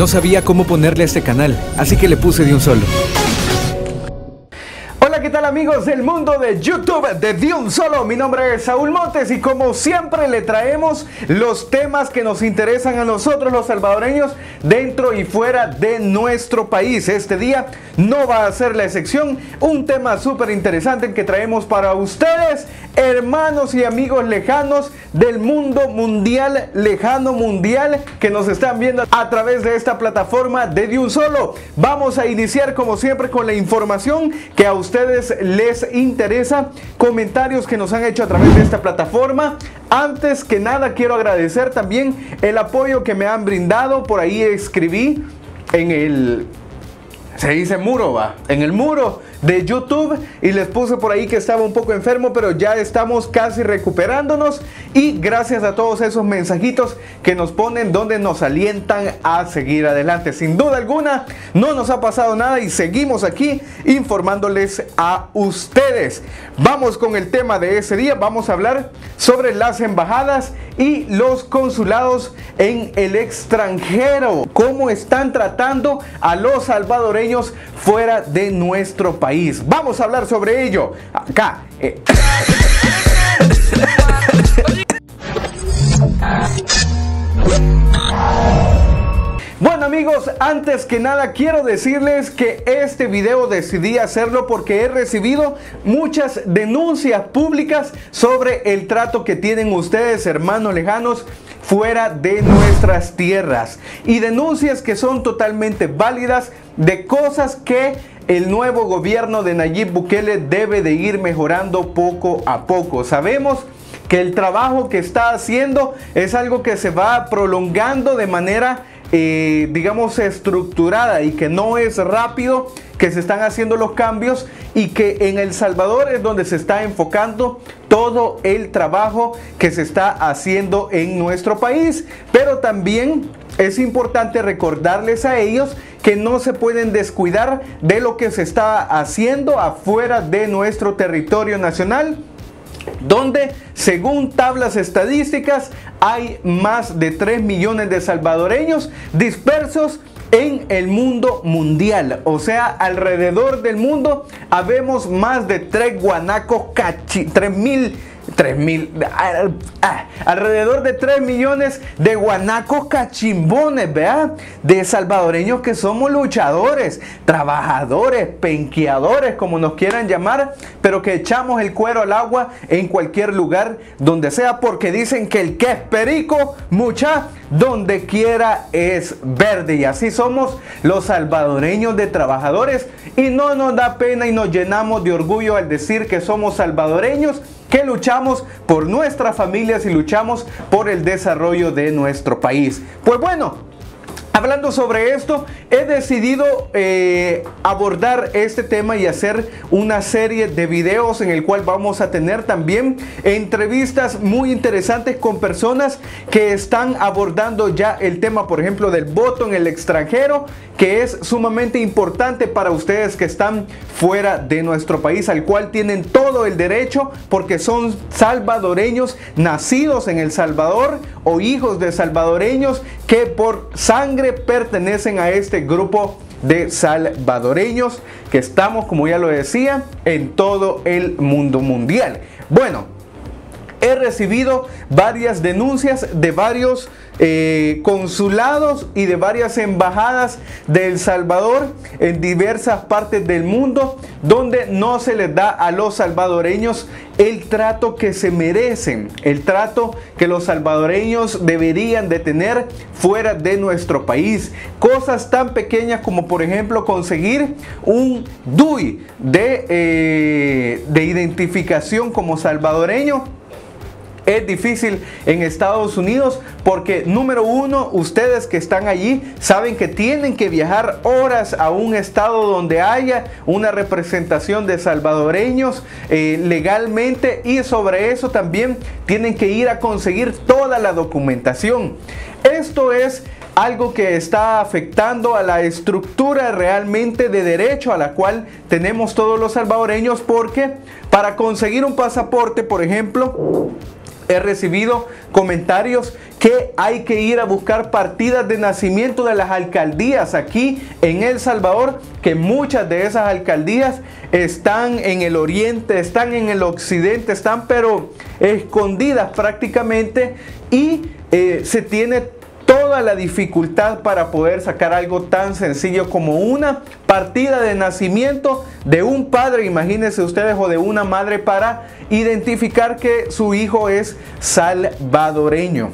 No sabía cómo ponerle a este canal, así que le puse Diunsolo. Hola, ¿qué tal amigos del mundo de YouTube de Diunsolo? Mi nombre es Saúl Montes y como siempre le traemos los temas que nos interesan a nosotros los salvadoreños dentro y fuera de nuestro país. Este día no va a ser la excepción, un tema súper interesante que traemos para ustedes, hermanos y amigos lejanos del mundo mundial, lejano mundial, que nos están viendo a través de esta plataforma de Diunsolo. Vamos a iniciar como siempre con la información que a ustedes les interesa, comentarios que nos han hecho a través de esta plataforma. Antes que nada quiero agradecer también el apoyo que me han brindado. Por ahí escribí en el... se dice muro, va, en el muro de YouTube, y les puse por ahí que estaba un poco enfermo, pero ya estamos casi recuperándonos, y gracias a todos esos mensajitos que nos ponen donde nos alientan a seguir adelante. Sin duda alguna no nos ha pasado nada y seguimos aquí informándoles a ustedes. Vamos con el tema de ese día. Vamos a hablar sobre las embajadas y los consulados en el extranjero, cómo están tratando a los salvadoreños fuera de nuestro país. Vamos a hablar sobre ello acá. Bueno amigos, antes que nada quiero decirles que este video decidí hacerlo porque he recibido muchas denuncias públicas sobre el trato que tienen ustedes, hermanos lejanos, fuera de nuestras tierras. Y denuncias que son totalmente válidas de cosas que el nuevo gobierno de Nayib Bukele debe de ir mejorando poco a poco. Sabemos que el trabajo que está haciendo es algo que se va prolongando de manera, digamos, estructurada, y que no es rápido que se están haciendo los cambios, y que en El Salvador es donde se está enfocando todo el trabajo que se está haciendo en nuestro país. Pero también es importante recordarles a ellos que no se pueden descuidar de lo que se está haciendo afuera de nuestro territorio nacional, donde según tablas estadísticas hay más de 3 millones de salvadoreños dispersos en el mundo mundial. O sea, alrededor del mundo habemos más de 3 guanacos cachi, 3 millones de guanacos cachimbones, ¿verdad? De salvadoreños que somos luchadores, trabajadores, penqueadores, como nos quieran llamar, pero que echamos el cuero al agua en cualquier lugar, donde sea, porque dicen que el que es perico, mucha, donde quiera es verde. Y así somos los salvadoreños de trabajadores, y no nos da pena y nos llenamos de orgullo al decir que somos salvadoreños, que luchamos por nuestras familias y luchamos por el desarrollo de nuestro país. Pues bueno, hablando sobre esto, he decidido abordar este tema y hacer una serie de videos en el cual vamos a tener también entrevistas muy interesantes con personas que están abordando ya el tema, por ejemplo, del voto en el extranjero, que es sumamente importante para ustedes que están fuera de nuestro país, al cual tienen todo el derecho porque son salvadoreños nacidos en El Salvador o hijos de salvadoreños que por sangre pertenecen a este grupo de salvadoreños que estamos, como ya lo decía, en todo el mundo mundial. Bueno, he recibido varias denuncias de varios consulados y de varias embajadas de El Salvador en diversas partes del mundo, donde no se les da a los salvadoreños el trato que se merecen, el trato que los salvadoreños deberían de tener fuera de nuestro país. Cosas tan pequeñas como, por ejemplo, conseguir un DUI de identificación como salvadoreño. Es difícil en Estados Unidos porque, número uno, ustedes que están allí saben que tienen que viajar horas a un estado donde haya una representación de salvadoreños legalmente, y sobre eso también tienen que ir a conseguir toda la documentación. Esto es algo que está afectando a la estructura realmente de derecho a la cual tenemos todos los salvadoreños, porque para conseguir un pasaporte, por ejemplo, He recibido comentarios que hay que ir a buscar partidas de nacimiento de las alcaldías aquí en El Salvador, que muchas de esas alcaldías están en el oriente, están en el occidente, están pero escondidas prácticamente, y se tiene toda la dificultad para poder sacar algo tan sencillo como una partida de nacimiento de un padre, imagínense ustedes, o de una madre, para identificar que su hijo es salvadoreño.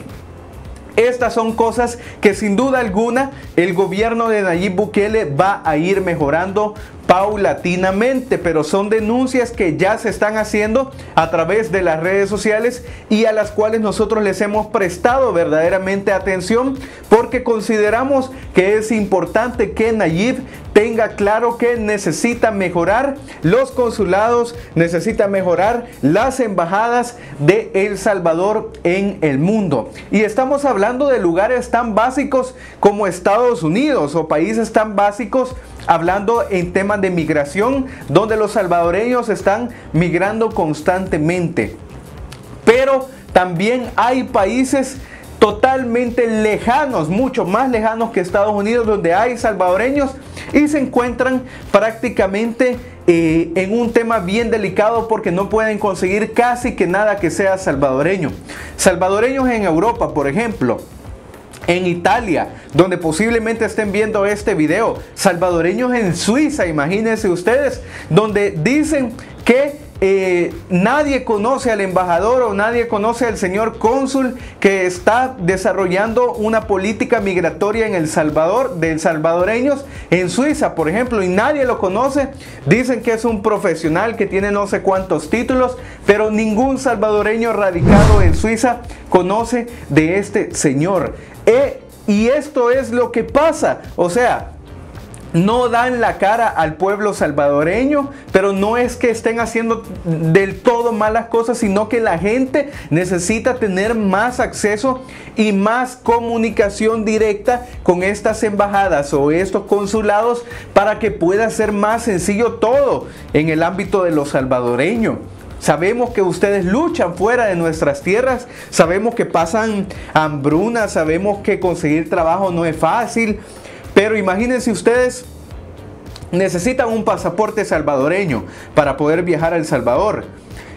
Estas son cosas que sin duda alguna el gobierno de Nayib Bukele va a ir mejorando paulatinamente, pero son denuncias que ya se están haciendo a través de las redes sociales y a las cuales nosotros les hemos prestado verdaderamente atención, porque consideramos que es importante que Nayib tenga claro que necesita mejorar los consulados, necesita mejorar las embajadas de El Salvador en el mundo. Y estamos hablando de lugares tan básicos como Estados Unidos, o países tan básicos, hablando en temas de migración, donde los salvadoreños están migrando constantemente. Pero también hay países totalmente lejanos, mucho más lejanos que Estados Unidos, donde hay salvadoreños y se encuentran prácticamente en un tema bien delicado, porque no pueden conseguir casi que nada que sea salvadoreño. Salvadoreños en Europa, por ejemplo, en Italia, donde posiblemente estén viendo este video, salvadoreños en Suiza, imagínense ustedes, donde dicen que nadie conoce al embajador o nadie conoce al señor cónsul que está desarrollando una política migratoria en El Salvador, de salvadoreños en Suiza, por ejemplo, y nadie lo conoce. Dicen que es un profesional que tiene no sé cuántos títulos, pero ningún salvadoreño radicado en Suiza conoce de este señor. Y esto es lo que pasa, o sea, no dan la cara al pueblo salvadoreño, pero no es que estén haciendo del todo malas cosas, sino que la gente necesita tener más acceso y más comunicación directa con estas embajadas o estos consulados, para que pueda ser más sencillo todo en el ámbito de los salvadoreños. Sabemos que ustedes luchan fuera de nuestras tierras, sabemos que pasan hambruna, sabemos que conseguir trabajo no es fácil, pero imagínense ustedes, necesitan un pasaporte salvadoreño para poder viajar a El Salvador.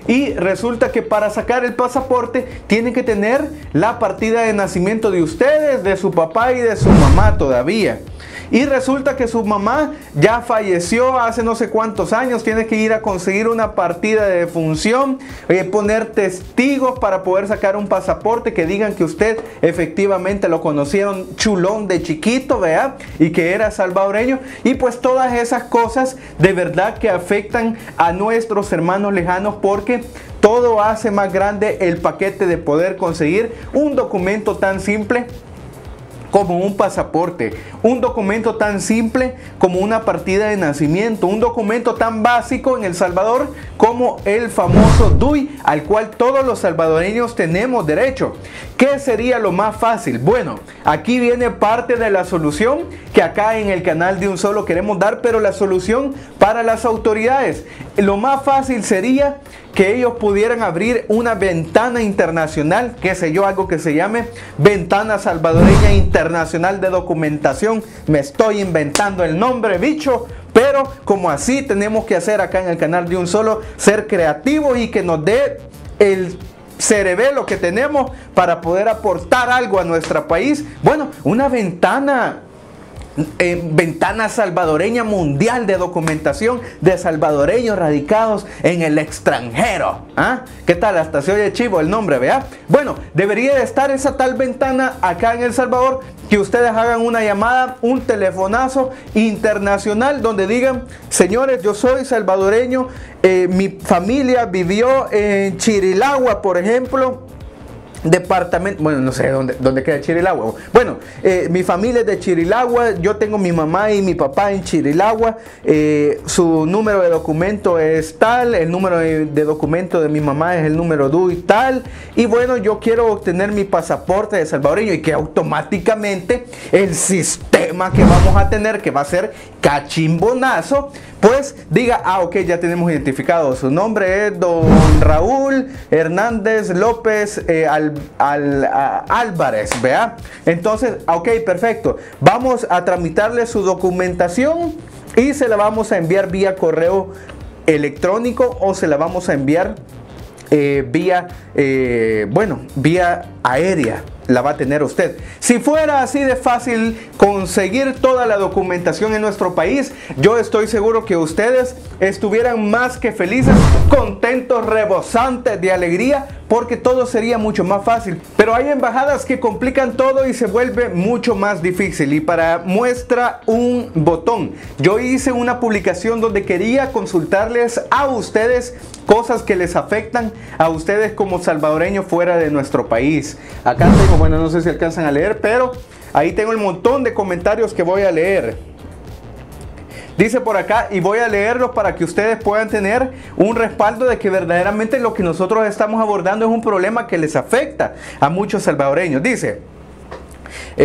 Y resulta que para sacar el pasaporte tienen que tener la partida de nacimiento de ustedes, de su papá y de su mamá todavía. Y resulta que su mamá ya falleció hace no sé cuántos años, tiene que ir a conseguir una partida de defunción, poner testigos para poder sacar un pasaporte que digan que usted efectivamente lo conocieron chulón de chiquito, ¿verdad? Y que era salvadoreño. Y pues todas esas cosas de verdad que afectan a nuestros hermanos lejanos, porque todo hace más grande el paquete de poder conseguir un documento tan simple como un pasaporte, un documento tan simple como una partida de nacimiento, un documento tan básico en El Salvador como el famoso DUI, al cual todos los salvadoreños tenemos derecho. ¿Qué sería lo más fácil? Bueno, aquí viene parte de la solución que acá en el canal Diunsolo queremos dar, pero la solución para las autoridades. Lo más fácil sería que ellos pudieran abrir una ventana internacional, qué sé yo, algo que se llame Ventana Salvadoreña Internacional de Documentación. Me estoy inventando el nombre, bicho, pero como así tenemos que hacer acá en el canal Diunsolo, ser creativos y que nos dé el cerebelo que tenemos para poder aportar algo a nuestro país. Bueno, una ventana, Ventana Salvadoreña Mundial de Documentación de salvadoreños radicados en el extranjero. ¿Ah? ¿Qué tal? Hasta se oye chivo el nombre, ¿verdad? Bueno, debería de estar esa tal ventana acá en El Salvador, que ustedes hagan una llamada, un telefonazo internacional, donde digan: señores, yo soy salvadoreño, mi familia vivió en Chirilagua, por ejemplo, departamento, bueno, no sé dónde queda Chirilagua. Bueno, mi familia es de Chirilagua, yo tengo mi mamá y mi papá en Chirilagua, su número de documento es tal, el número de documento de mi mamá es el número DUI tal, y bueno, yo quiero obtener mi pasaporte de salvadoreño, y que automáticamente el sistema tema que vamos a tener, que va a ser cachimbonazo, pues diga, ah, ok, ya tenemos identificado, su nombre es don Raúl Hernández López Álvarez, ¿vea? Entonces, ok, perfecto, vamos a tramitarle su documentación y se la vamos a enviar vía correo electrónico o se la vamos a enviar vía aérea. La va a tener usted. Si fuera así de fácil conseguir toda la documentación en nuestro país, yo estoy seguro que ustedes estuvieran más que felices, contentos, rebosantes de alegría, porque todo sería mucho más fácil. Pero hay embajadas que complican todo y se vuelve mucho más difícil. Y para muestra un botón, yo hice una publicación donde quería consultarles a ustedes cosas que les afectan a ustedes como salvadoreños fuera de nuestro país. Acá tengo, bueno, no sé si alcanzan a leer, pero ahí tengo el montón de comentarios que voy a leer. Dice por acá, y voy a leerlos para que ustedes puedan tener un respaldo de que verdaderamente lo que nosotros estamos abordando es un problema que les afecta a muchos salvadoreños. Dice,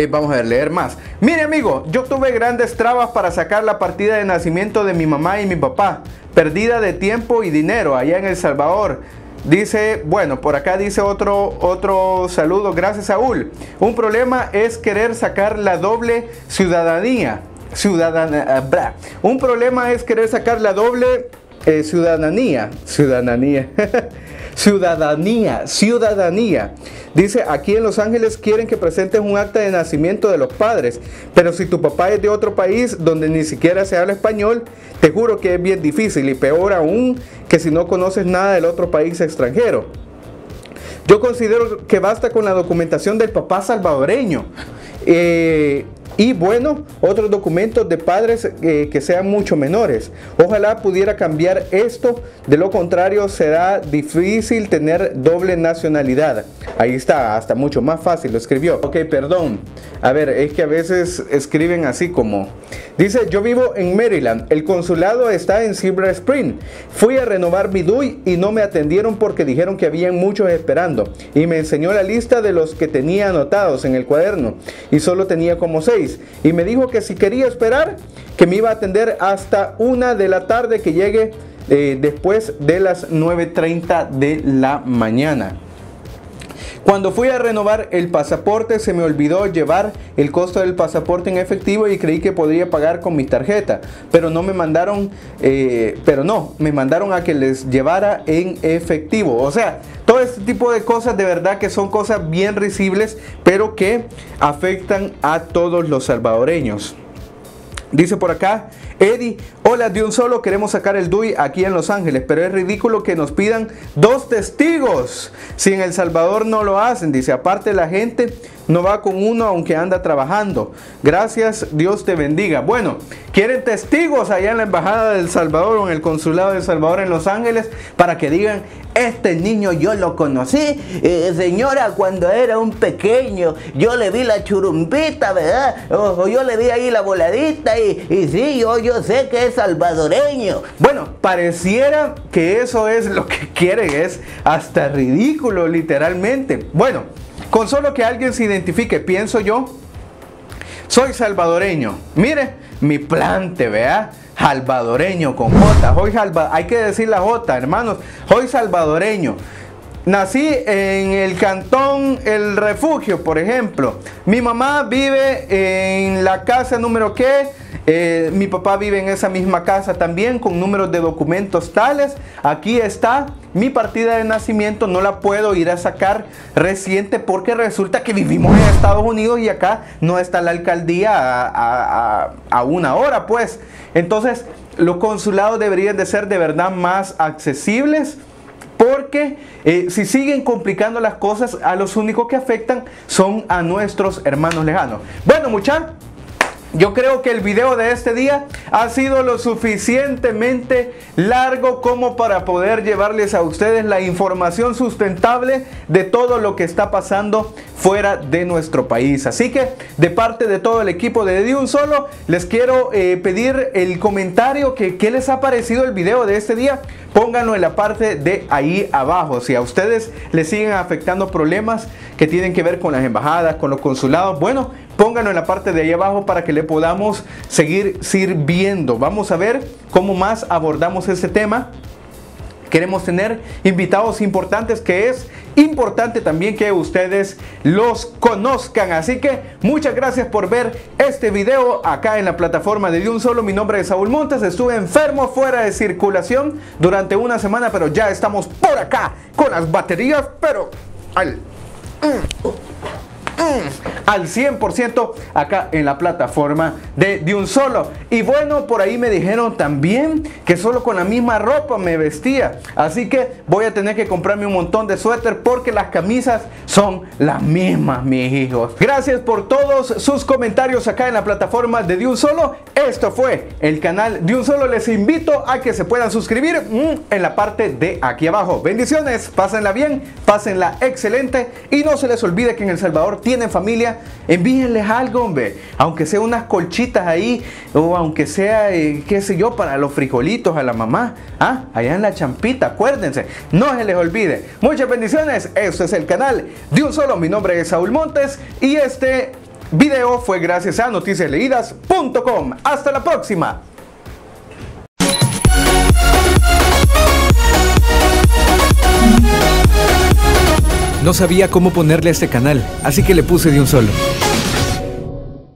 vamos a leer más. Mire amigo, yo tuve grandes trabas para sacar la partida de nacimiento de mi mamá y mi papá. Pérdida de tiempo y dinero allá en El Salvador. Dice, bueno, por acá dice otro saludo. Gracias, Saúl. Un problema es querer sacar la doble ciudadanía. Dice, aquí en Los Ángeles quieren que presentes un acta de nacimiento de los padres, pero si tu papá es de otro país donde ni siquiera se habla español, te juro que es bien difícil, y peor aún que si no conoces nada del otro país extranjero. Yo considero que basta con la documentación del papá salvadoreño. Y bueno, otros documentos de padres que sean mucho menores. Ojalá pudiera cambiar esto, de lo contrario será difícil tener doble nacionalidad. Ahí está, hasta mucho más fácil lo escribió. Ok, perdón. A ver, es que a veces escriben así como... Dice, yo vivo en Maryland, el consulado está en Silver Spring. Fui a renovar mi DUI y no me atendieron porque dijeron que habían muchos esperando. Y me enseñó la lista de los que tenía anotados en el cuaderno y solo tenía como 6. Y me dijo que si quería esperar, que me iba a atender hasta 1 de la tarde, que llegue después de las 9:30 de la mañana. Cuando fui a renovar el pasaporte se me olvidó llevar el costo del pasaporte en efectivo y creí que podría pagar con mi tarjeta, pero no me mandaron, me mandaron a que les llevara en efectivo. O sea, todo este tipo de cosas de verdad que son cosas bien risibles, pero que afectan a todos los salvadoreños. Dice por acá, Eddie, hola Diunsolo, queremos sacar el DUI aquí en Los Ángeles, pero es ridículo que nos pidan 2 testigos. Si en El Salvador no lo hacen, dice, aparte la gente no va con uno aunque anda trabajando. Gracias, Dios te bendiga. Bueno, quieren testigos allá en la Embajada del Salvador o en el Consulado del Salvador en Los Ángeles para que digan, este niño yo lo conocí, señora, cuando era un pequeño, yo le vi la churumbita, ¿verdad? O yo le vi ahí la voladita y sí, yo sé que es salvadoreño. Bueno, pareciera que eso es lo que quieren, es hasta ridículo literalmente. Bueno, con solo que alguien se identifique, pienso yo, soy salvadoreño. Mire, mi plante, vea, salvadoreño con J. Hay que decir la J, hermanos. Soy salvadoreño. Nací en el cantón El Refugio, por ejemplo. Mi mamá vive en la casa número qué. Mi papá vive en esa misma casa también, con números de documentos tales. Aquí está mi partida de nacimiento, no la puedo ir a sacar reciente porque resulta que vivimos en Estados Unidos y acá no está la alcaldía a 1 hora, pues. Entonces, los consulados deberían de ser de verdad más accesibles, porque si siguen complicando las cosas, a los únicos que afectan son a nuestros hermanos lejanos. Bueno, muchachos, yo creo que el video de este día ha sido lo suficientemente largo como para poder llevarles a ustedes la información sustentable de todo lo que está pasando fuera de nuestro país. Así que de parte de todo el equipo de Diunsolo les quiero pedir el comentario que qué les ha parecido el video de este día. Pónganlo en la parte de ahí abajo. Si a ustedes les siguen afectando problemas que tienen que ver con las embajadas, con los consulados, bueno, pónganlo en la parte de ahí abajo para que le podamos seguir sirviendo. Vamos a ver cómo más abordamos este tema. Queremos tener invitados importantes, que es importante también que ustedes los conozcan. Así que muchas gracias por ver este video acá en la plataforma de Diunsolo. Mi nombre es Saúl Montes, estuve enfermo, fuera de circulación durante una semana, pero ya estamos por acá con las baterías, pero al 100% acá en la plataforma de Diunsolo. Y bueno, por ahí me dijeron también que solo con la misma ropa me vestía, así que voy a tener que comprarme un montón de suéter porque las camisas son las mismas, mis hijos. Gracias por todos sus comentarios acá en la plataforma de Diunsolo. Esto fue el canal Diunsolo. Les invito a que se puedan suscribir en la parte de aquí abajo. Bendiciones, pásenla bien, pásenla excelente, y no se les olvide que en El Salvador tienen familia, envíenles algo, hombre, aunque sea unas colchitas ahí, o aunque sea, qué sé yo, para los frijolitos a la mamá, allá en la champita. Acuérdense, no se les olvide. Muchas bendiciones, esto es el canal Diunsolo, mi nombre es Saúl Montes, y este video fue gracias a noticiasleidas.com. Hasta la próxima. No sabía cómo ponerle a este canal, así que le puse Diunsolo.